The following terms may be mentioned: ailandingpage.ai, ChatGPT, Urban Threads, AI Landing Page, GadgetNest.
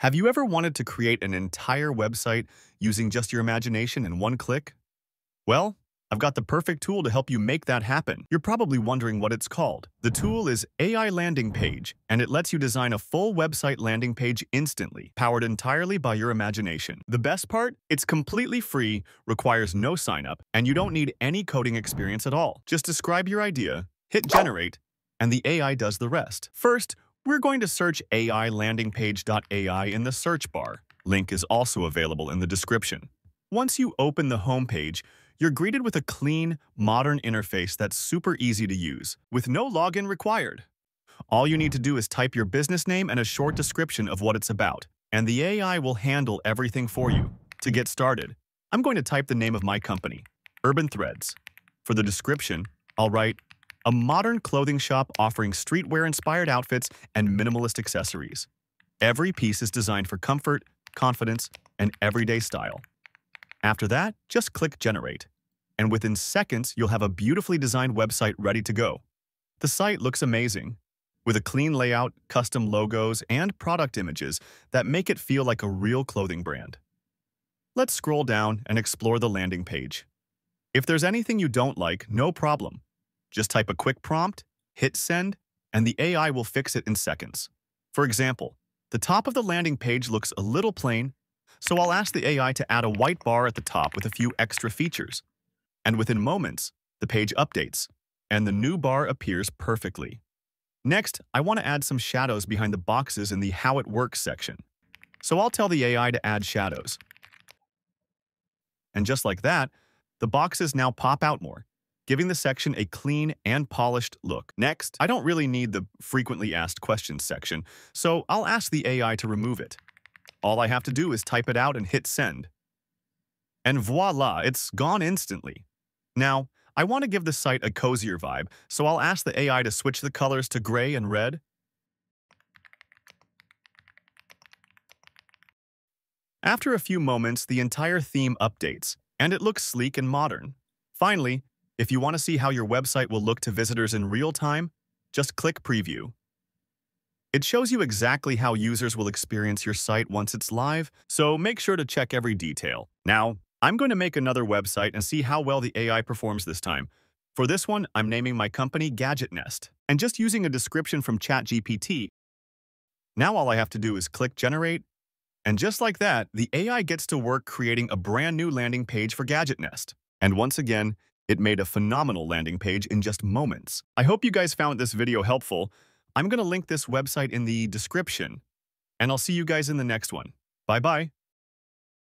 Have you ever wanted to create an entire website using just your imagination in one click? Well, I've got the perfect tool to help you make that happen. You're probably wondering what it's called. The tool is AI Landing Page, and it lets you design a full website landing page instantly, powered entirely by your imagination. The best part? It's completely free, requires no sign-up, and you don't need any coding experience at all. Just describe your idea, hit generate, and the AI does the rest. First, we're going to search AILandingPage.ai in the search bar. Link is also available in the description. Once you open the homepage, you're greeted with a clean, modern interface that's super easy to use, with no login required. All you need to do is type your business name and a short description of what it's about, and the AI will handle everything for you. To get started, I'm going to type the name of my company, Urban Threads. For the description, I'll write, "A modern clothing shop offering streetwear-inspired outfits and minimalist accessories. Every piece is designed for comfort, confidence, and everyday style." After that, just click Generate. And within seconds, you'll have a beautifully designed website ready to go. The site looks amazing, with a clean layout, custom logos, and product images that make it feel like a real clothing brand. Let's scroll down and explore the landing page. If there's anything you don't like, no problem. Just type a quick prompt, hit send, and the AI will fix it in seconds. For example, the top of the landing page looks a little plain, so I'll ask the AI to add a white bar at the top with a few extra features. And within moments, the page updates, and the new bar appears perfectly. Next, I want to add some shadows behind the boxes in the How It Works section. So I'll tell the AI to add shadows. And just like that, the boxes now pop out more, giving the section a clean and polished look. Next, I don't really need the frequently asked questions section, so I'll ask the AI to remove it. All I have to do is type it out and hit send. And voila, it's gone instantly. Now, I want to give the site a cozier vibe, so I'll ask the AI to switch the colors to gray and red. After a few moments, the entire theme updates, and it looks sleek and modern. Finally, if you want to see how your website will look to visitors in real time, just click Preview. It shows you exactly how users will experience your site once it's live, so make sure to check every detail. Now, I'm going to make another website and see how well the AI performs this time. For this one, I'm naming my company GadgetNest, and just using a description from ChatGPT. Now all I have to do is click Generate, and just like that, the AI gets to work creating a brand new landing page for GadgetNest. And once again, it made a phenomenal landing page in just moments. I hope you guys found this video helpful. I'm going to link this website in the description, and I'll see you guys in the next one. Bye-bye.